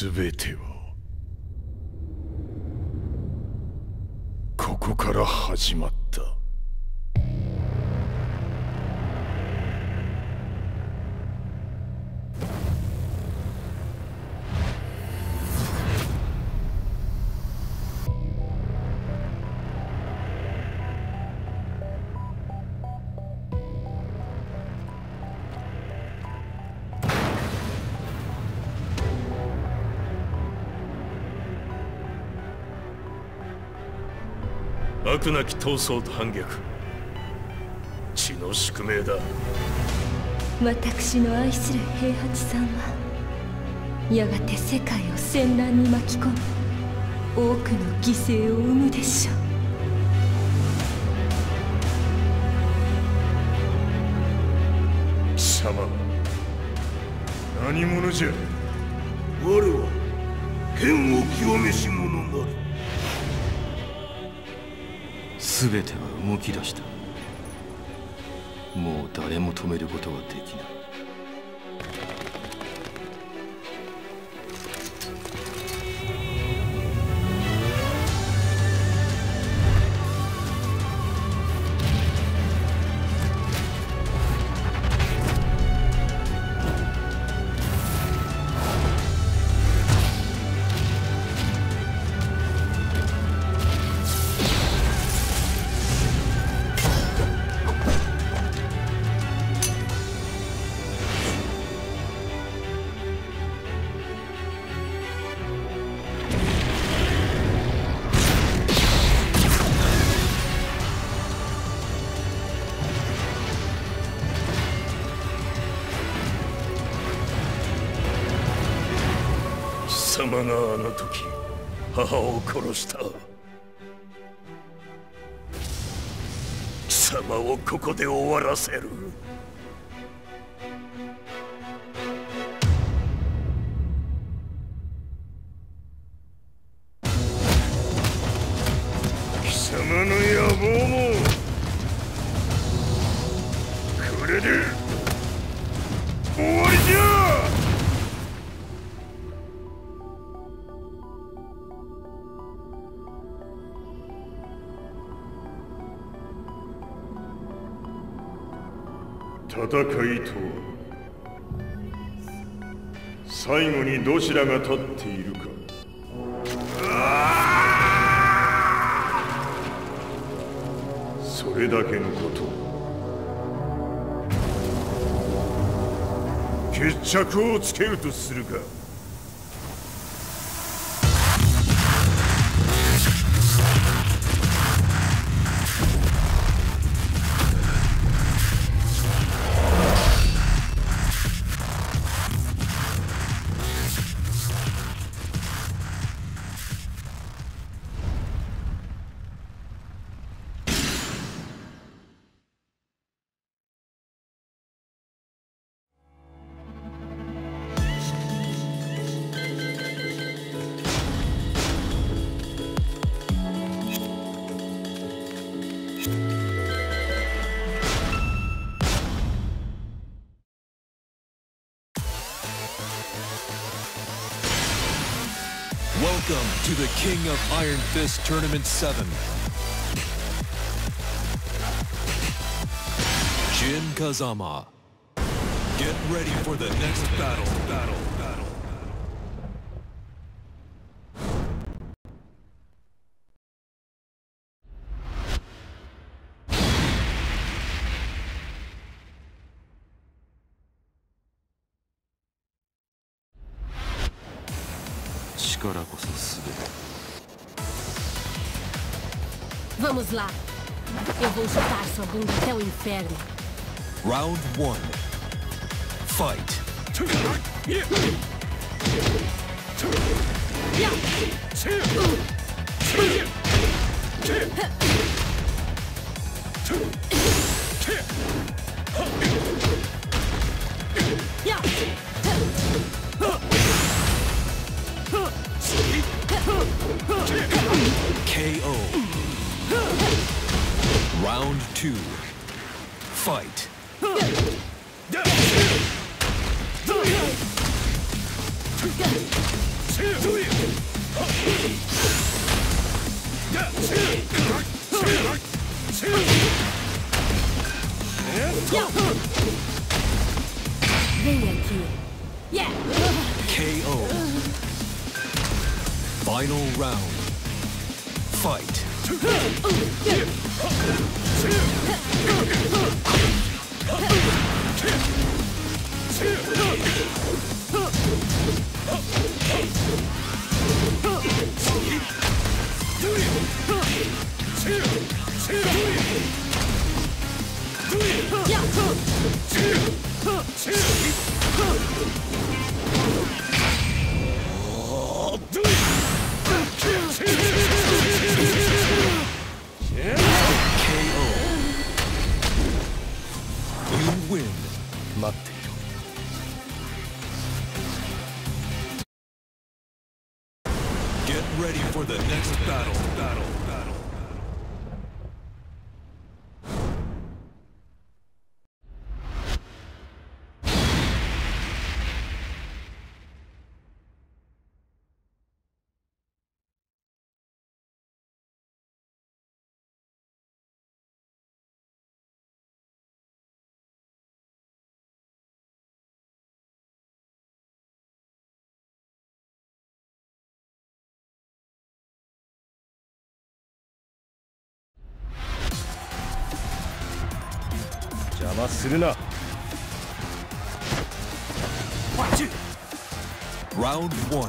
全てはここから始まった。悪なき闘争と反逆、血の宿命だ。私の愛する平八さんはやがて世界を戦乱に巻き込み多くの犠牲を生むでしょう。貴様、何者じゃ。我は剣を極めし者なり。全ては動き出した。もう誰も止めることはできない。貴様があの時母を殺した。貴様をここで終わらせる。貴様の野望もこれで終わりじゃ。戦いと最後にどちらが立っているか。それだけのこと。決着をつけるとするか。Welcome to the King of Iron Fist Tournament 7. Jin Kazama. Get ready for the next battle. Vamos lá. Eu vou chutar sua bunda até o inferno. Round 1. Fight. KO. Round 2. Fight. Yeah. KO. Final round. Fight. Get ready for the next battle.邪魔するな。Round one.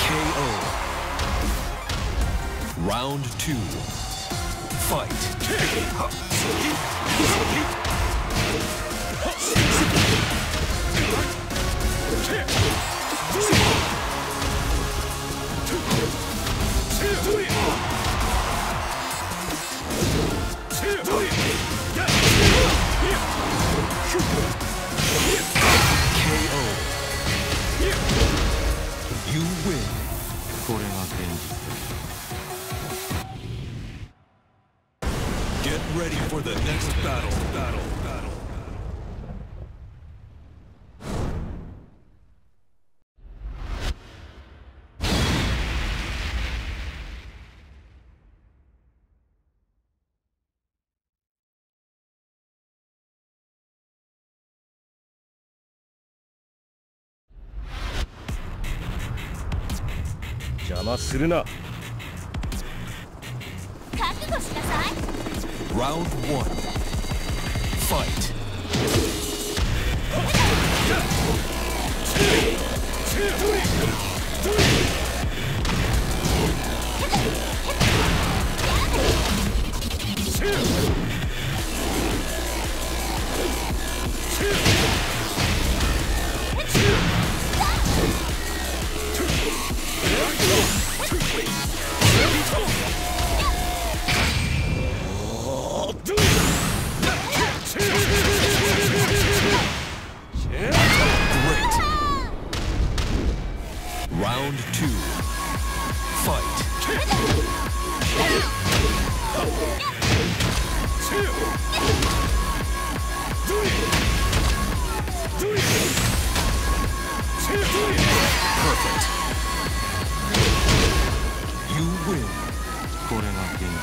KO. Round two. Fight. KO. You win. これは天気。 Ready for the next battle. Jama Suruna. Round one. Fight. Round two. Fight. Perfect. You win. これが現実。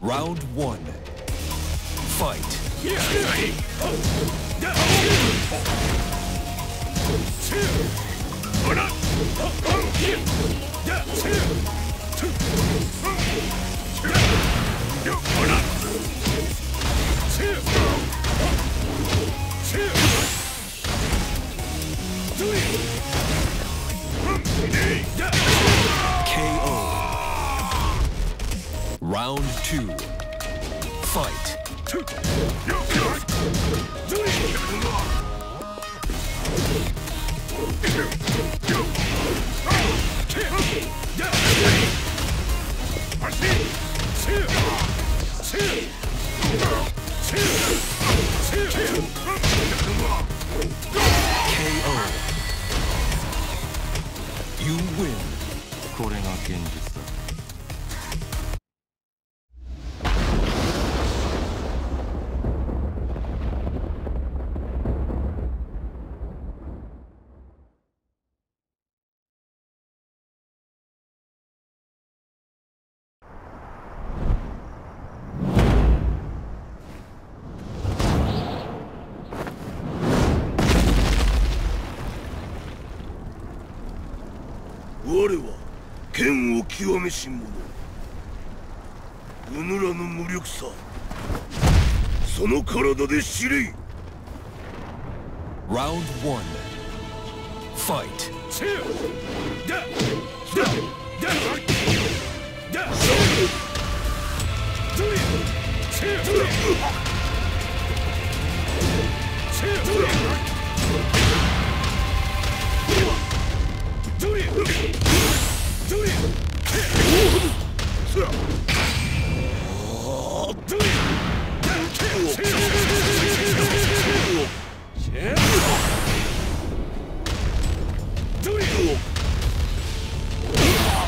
Round one. Fight. KO. You win. これが現実だ。 我は剣を極めし者。うぬらの無力さ。その体で知れ。Round one. Fight. Do it! Do it! Do it! Oh, do it! Do it!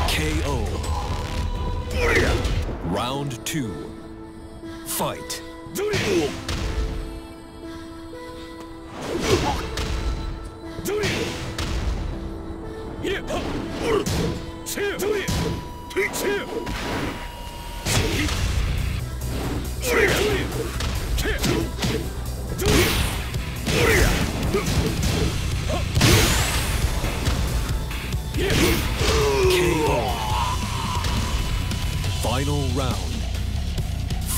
KO. Round two. Fight. Do it! Do it! Yeah. KO. Final round.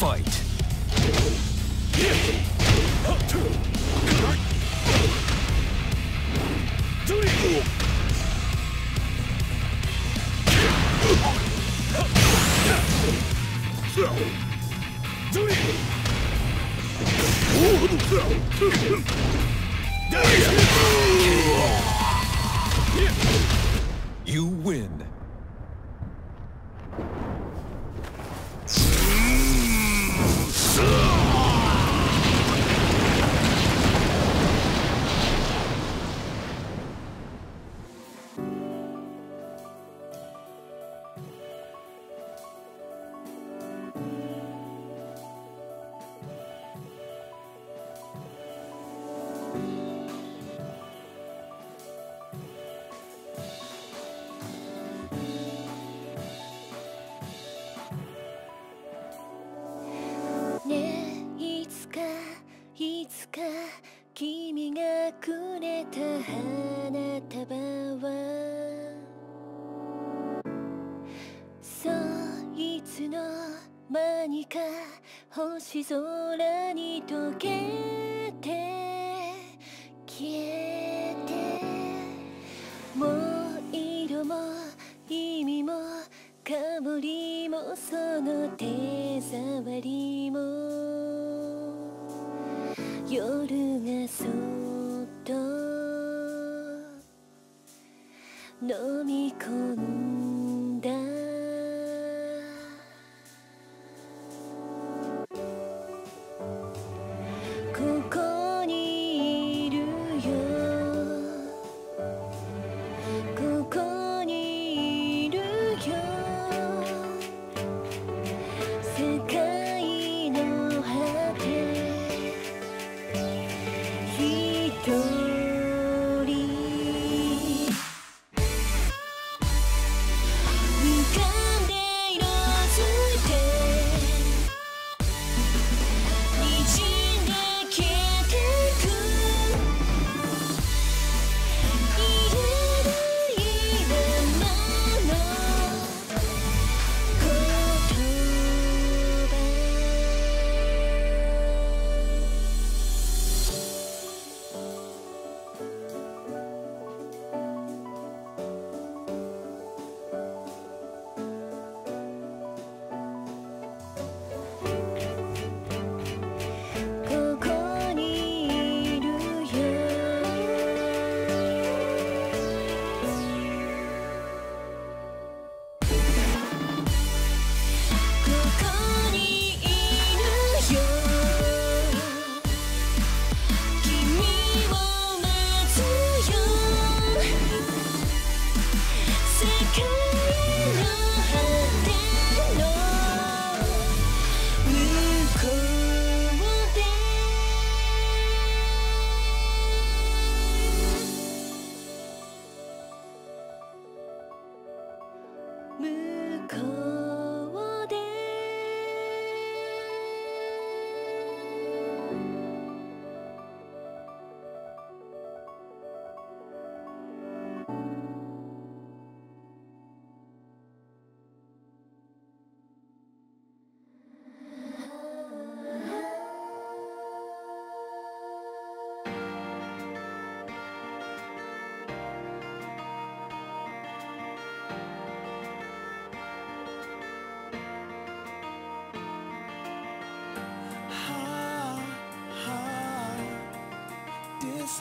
Fight. Do it. Do it! Do it! You win.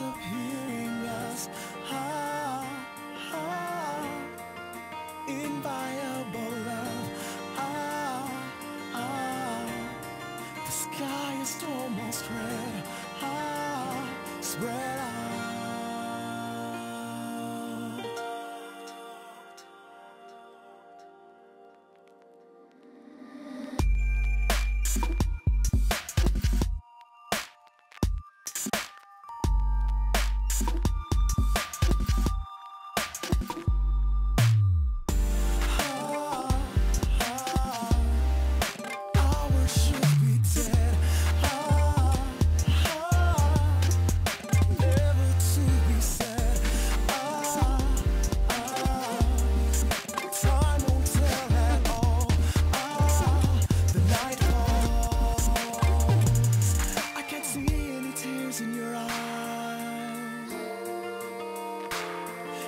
stop hearing us. Ah, ah, inviolable love. Ah, ah, the sky is almost red. Ah, spread out.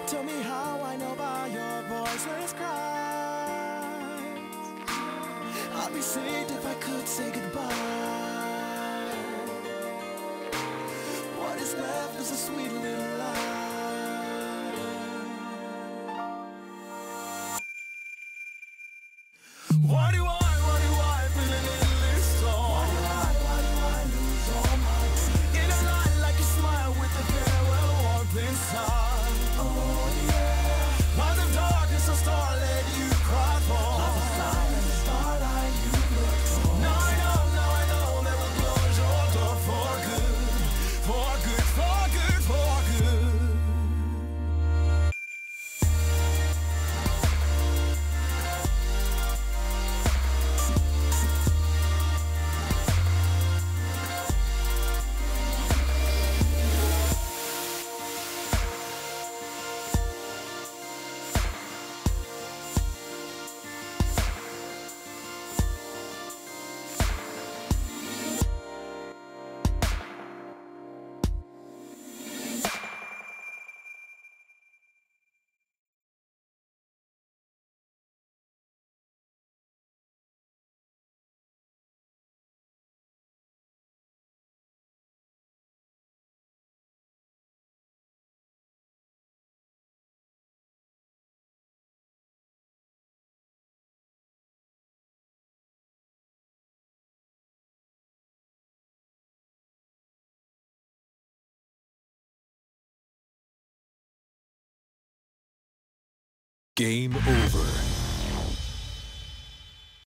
Tell me how I know by your voiceless cries. I'd be saved if I could say goodbye. What is left is a sweet little lie. Game over.